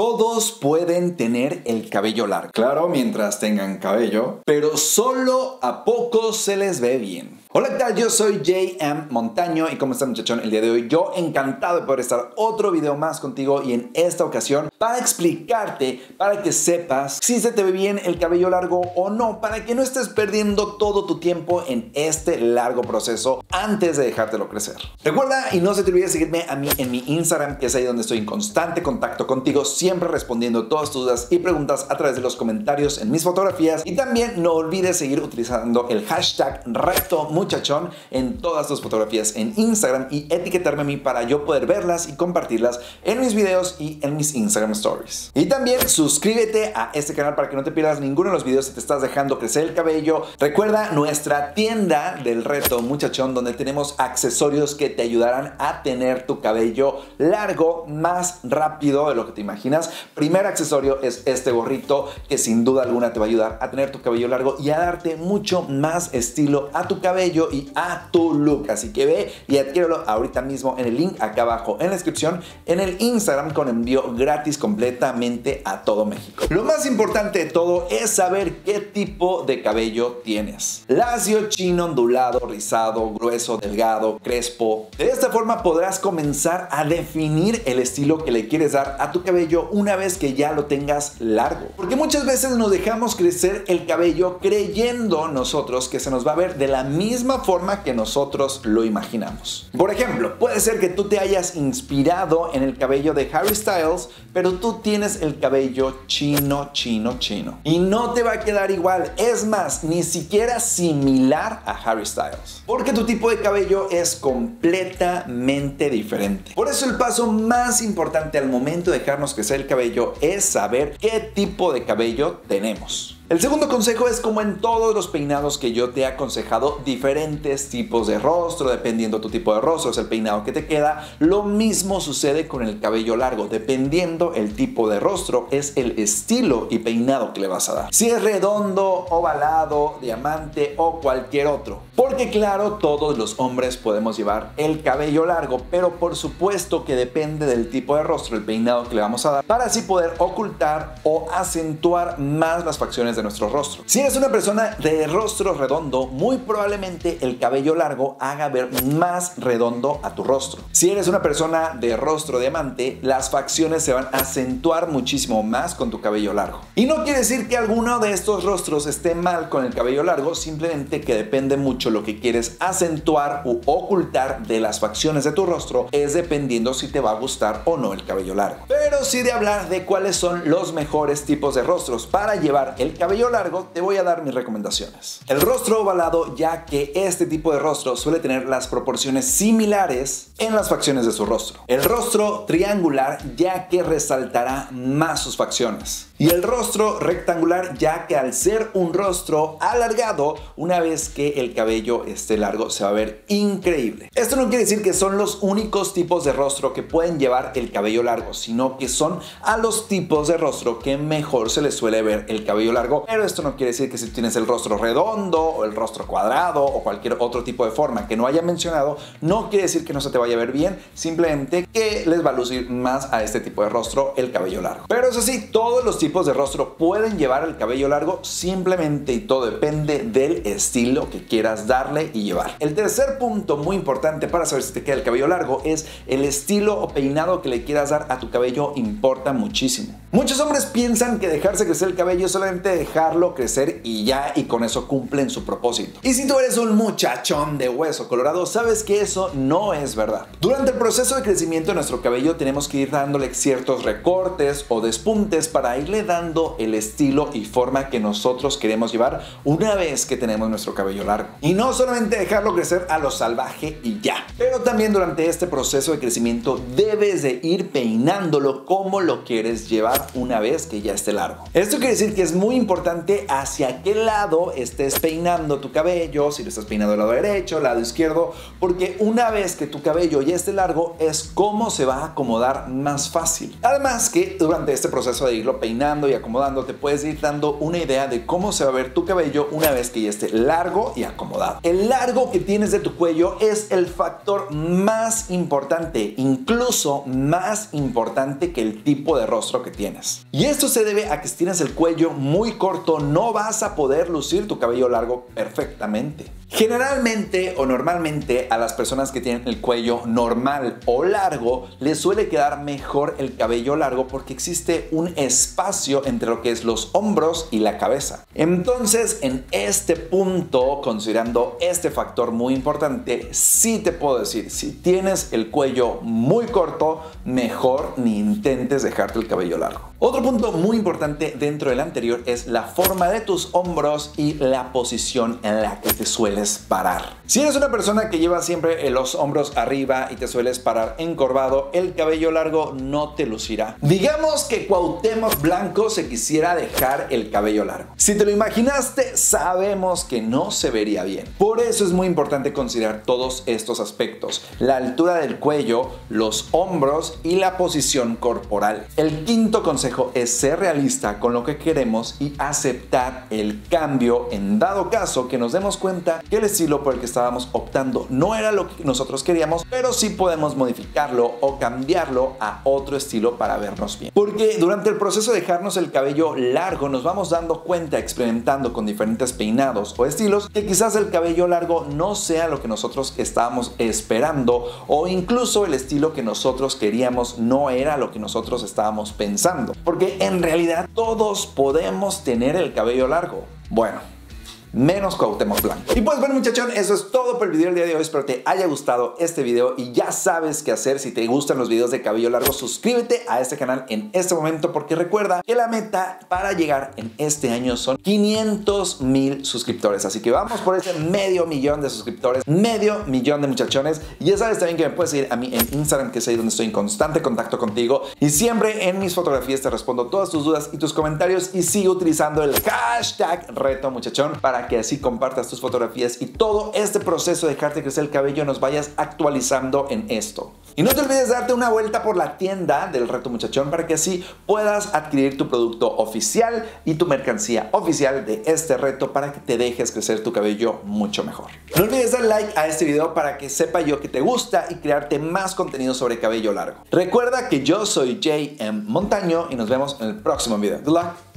Todos pueden tener el cabello largo, claro, mientras tengan cabello, pero solo a pocos se les ve bien. Hola, ¿qué tal? Yo soy JM Montaño y ¿cómo están, muchachón? El día de hoy yo encantado de poder estar otro video más contigo y en esta ocasión para explicarte, para que sepas si se te ve bien el cabello largo o no, para que no estés perdiendo todo tu tiempo en este largo proceso antes de dejártelo crecer. Recuerda y no se te olvide seguirme a mí en mi Instagram, que es ahí donde estoy en constante contacto contigo, siempre respondiendo todas tus dudas y preguntas a través de los comentarios en mis fotografías, y también no olvides seguir utilizando el hashtag RectoMuchachón en todas tus fotografías en Instagram y etiquetarme a mí para yo poder verlas y compartirlas en mis videos y en mis Instagram Stories. Y también suscríbete a este canal para que no te pierdas ninguno de los videos si te estás dejando crecer el cabello. Recuerda nuestra tienda del reto muchachón, donde tenemos accesorios que te ayudarán a tener tu cabello largo más rápido de lo que te imaginas. Primer accesorio es este gorrito, que sin duda alguna te va a ayudar a tener tu cabello largo y a darte mucho más estilo a tu cabello y a tu look, así que ve y adquiérelo ahorita mismo en el link acá abajo en la descripción, en el Instagram, con envío gratis completamente a todo México. Lo más importante de todo es saber qué tipo de cabello tienes: lacio, chino, ondulado, rizado, grueso, delgado, crespo. De esta forma podrás comenzar a definir el estilo que le quieres dar a tu cabello una vez que ya lo tengas largo, porque muchas veces nos dejamos crecer el cabello creyendo nosotros que se nos va a ver de la misma forma que nosotros lo imaginamos. Por ejemplo, puede ser que tú te hayas inspirado en el cabello de Harry Styles, pero tú tienes el cabello chino y no te va a quedar igual, es más, ni siquiera similar a Harry Styles, porque tu tipo de cabello es completamente diferente. Por eso el paso más importante al momento de dejarnos crecer el cabello es saber qué tipo de cabello tenemos. El segundo consejo es, como en todos los peinados que yo te he aconsejado, diferentes tipos de rostro, dependiendo tu tipo de rostro, es el peinado que te queda. Lo mismo sucede con el cabello largo, dependiendo el tipo de rostro, es el estilo y peinado que le vas a dar. Si es redondo, ovalado, diamante o cualquier otro. Porque claro, todos los hombres podemos llevar el cabello largo, pero por supuesto que depende del tipo de rostro, el peinado que le vamos a dar, para así poder ocultar o acentuar más las facciones de nuestro rostro. Si eres una persona de rostro redondo, muy probablemente el cabello largo haga ver más redondo a tu rostro. Si eres una persona de rostro diamante, las facciones se van a acentuar muchísimo más con tu cabello largo. Y no quiere decir que alguno de estos rostros esté mal con el cabello largo, simplemente que depende mucho lo que quieres acentuar u ocultar de las facciones de tu rostro, es dependiendo si te va a gustar o no el cabello largo. Pero sí de hablar de cuáles son los mejores tipos de rostros para llevar el cabello largo, te voy a dar mis recomendaciones. El rostro ovalado, ya que este tipo de rostro suele tener las proporciones similares en las facciones de su rostro. El rostro triangular, ya que resaltará más sus facciones. Y el rostro rectangular, ya que al ser un rostro alargado, una vez que el cabello esté largo se va a ver increíble. Esto no quiere decir que son los únicos tipos de rostro que pueden llevar el cabello largo, sino que son a los tipos de rostro que mejor se les suele ver el cabello largo. Pero esto no quiere decir que si tienes el rostro redondo o el rostro cuadrado o cualquier otro tipo de forma que no haya mencionado, no quiere decir que no se te vaya a ver bien, simplemente que les va a lucir más a este tipo de rostro el cabello largo. Pero eso sí, todos los tipos de rostro pueden llevar el cabello largo, simplemente y todo depende del estilo que quieras darle y llevar. El tercer punto muy importante para saber si te queda el cabello largo es el estilo o peinado que le quieras dar a tu cabello, importa muchísimo. Muchos hombres piensan que dejarse crecer el cabello es solamente dejarlo crecer y ya, y con eso cumplen su propósito. Y si tú eres un muchachón de hueso colorado, sabes que eso no es verdad. Durante el proceso de crecimiento de nuestro cabello tenemos que ir dándole ciertos recortes o despuntes para irle dando el estilo y forma que nosotros queremos llevar una vez que tenemos nuestro cabello largo. Y no solamente dejarlo crecer a lo salvaje y ya. Pero también durante este proceso de crecimiento debes de ir peinándolo como lo quieres llevar una vez que ya esté largo. Esto quiere decir que es muy importante hacia qué lado estés peinando tu cabello, si lo estás peinando del lado derecho, lado izquierdo, porque una vez que tu cabello ya esté largo es cómo se va a acomodar más fácil. Además que durante este proceso de irlo peinando peinando y acomodando te puedes ir dando una idea de cómo se va a ver tu cabello una vez que ya esté largo y acomodado. El largo que tienes de tu cuello es el factor más importante, incluso más importante que el tipo de rostro que tienes. Y esto se debe a que si tienes el cuello muy corto no vas a poder lucir tu cabello largo perfectamente. Generalmente o normalmente a las personas que tienen el cuello normal o largo les suele quedar mejor el cabello largo porque existe un espacio entre lo que es los hombros y la cabeza. Entonces, en este punto, considerando este factor muy importante, sí te puedo decir, si tienes el cuello muy corto, mejor ni intentes dejarte el cabello largo. Otro punto muy importante dentro del anterior es la forma de tus hombros y la posición en la que te sueles parar. Si eres una persona que lleva siempre los hombros arriba y te sueles parar encorvado, el cabello largo no te lucirá. Digamos que Cuauhtémoc Blanco se quisiera dejar el cabello largo. Si te lo imaginaste, sabemos que no se vería bien. Por eso es muy importante considerar todos estos aspectos: la altura del cuello, los hombros y la posición corporal. El quinto consejo es ser realista con lo que queremos y aceptar el cambio en dado caso que nos demos cuenta que el estilo por el que estábamos optando no era lo que nosotros queríamos, pero sí podemos modificarlo o cambiarlo a otro estilo para vernos bien. Porque durante el proceso de dejarnos el cabello largo nos vamos dando cuenta, experimentando con diferentes peinados o estilos, que quizás el cabello largo no sea lo que nosotros estábamos esperando, o incluso el estilo que nosotros queríamos no era lo que nosotros estábamos pensando. Porque en realidad todos podemos tener el cabello largo. Bueno, menos Cuauhtémoc Blanco. Y pues bueno, muchachón, eso es todo por el video del día de hoy. Espero te haya gustado este video y ya sabes qué hacer. Si te gustan los videos de cabello largo, suscríbete a este canal en este momento, porque recuerda que la meta para llegar en este año son 500,000 suscriptores. Así que vamos por ese 500,000 de suscriptores, 500,000 de muchachones. Y ya sabes también que me puedes seguir a mí en Instagram, que es ahí donde estoy en constante contacto contigo. Y siempre en mis fotografías te respondo todas tus dudas y tus comentarios. Y sigue utilizando el hashtag reto muchachón para que así compartas tus fotografías y todo este proceso de dejarte crecer el cabello nos vayas actualizando en esto. Y no te olvides de darte una vuelta por la tienda del Reto Muchachón para que así puedas adquirir tu producto oficial y tu mercancía oficial de este reto para que te dejes crecer tu cabello mucho mejor. No olvides dar like a este video para que sepa yo que te gusta y crearte más contenido sobre cabello largo. Recuerda que yo soy JM Montaño y nos vemos en el próximo video. Good luck.